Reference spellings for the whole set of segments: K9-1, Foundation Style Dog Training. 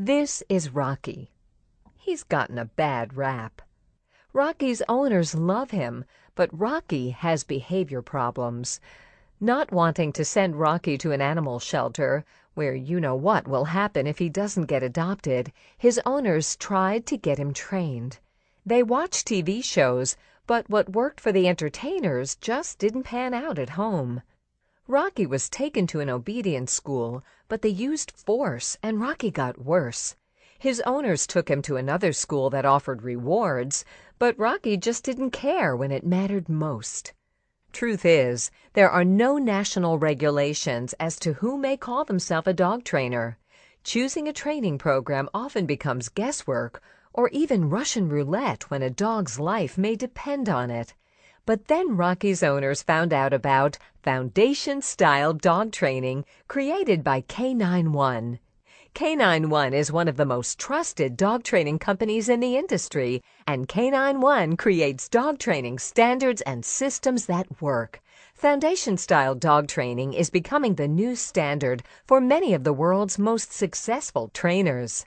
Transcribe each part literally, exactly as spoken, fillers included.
This is Rocky. He's gotten a bad rap. Rocky's owners love him, but Rocky has behavior problems. Not wanting to send Rocky to an animal shelter, where you know what will happen if he doesn't get adopted, his owners tried to get him trained. They watched T V shows, but what worked for the entertainers just didn't pan out at home. Rocky was taken to an obedience school, but they used force, and Rocky got worse. His owners took him to another school that offered rewards, but Rocky just didn't care when it mattered most. Truth is, there are no national regulations as to who may call themselves a dog trainer. Choosing a training program often becomes guesswork, or even Russian roulette when a dog's life may depend on it. But then Rocky's owners found out about Foundation Style Dog Training, created by K nine one. K nine one is one of the most trusted dog training companies in the industry, and K nine one creates dog training standards and systems that work. Foundation-style dog training is becoming the new standard for many of the world's most successful trainers.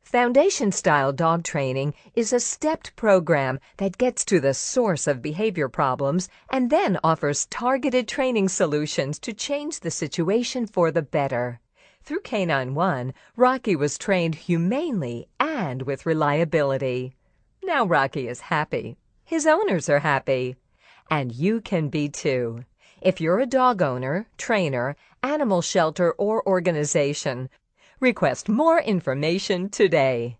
Foundation-style dog training is a stepped program that gets to the source of behavior problems and then offers targeted training solutions to change the situation for the better. Through K nine one, Rocky was trained humanely and with reliability. Now Rocky is happy. His owners are happy. And you can be too. If you're a dog owner, trainer, animal shelter, or organization, request more information today.